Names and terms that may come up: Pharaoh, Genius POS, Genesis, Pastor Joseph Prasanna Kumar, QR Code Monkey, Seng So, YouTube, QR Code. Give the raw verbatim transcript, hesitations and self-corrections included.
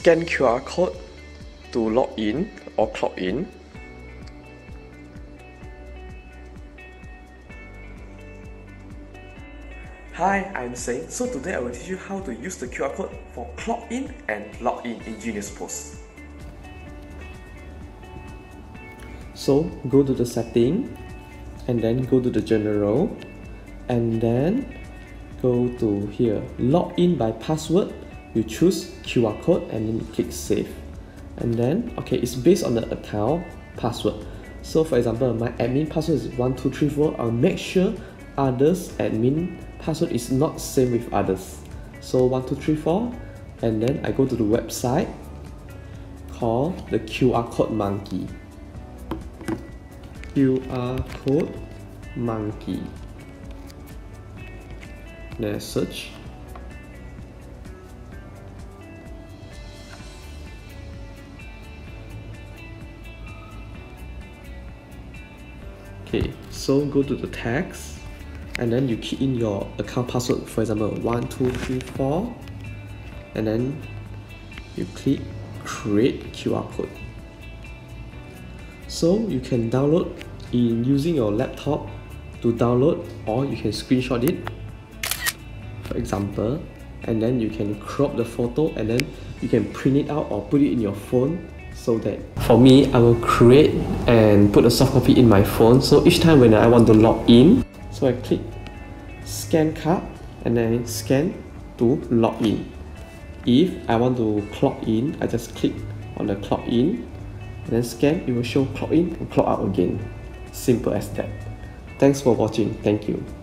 scan Q R code to log in or clock in. Hi, I'm Seng. So today I will teach you how to use the Q R code for clock in and log in in Genius P O S. So go to the setting and then go to the general and then go to here, log in by password. You choose Q R code and then you click save. And then, okay, it's based on the account password. So for example, my admin password is one two three four. I'll make sure others admin password is not same with others. So one two three four, and then I go to the website called the Q R Code Monkey. Q R Code Monkey. Then I search. Okay, so go to the text. And then you key in your account password, for example, one two three four, and then you click create Q R code. So you can download in using your laptop to download, or you can screenshot it, for example, and then you can crop the photo and then you can print it out or put it in your phone. So that for me, I will create and put a soft copy in my phone. So each time when I want to log in, so I click scan card and then scan to log in. If I want to clock in, I just click on the clock in and then scan, it will show clock in and clock out again. Simple as that. Thanks for watching. Thank you.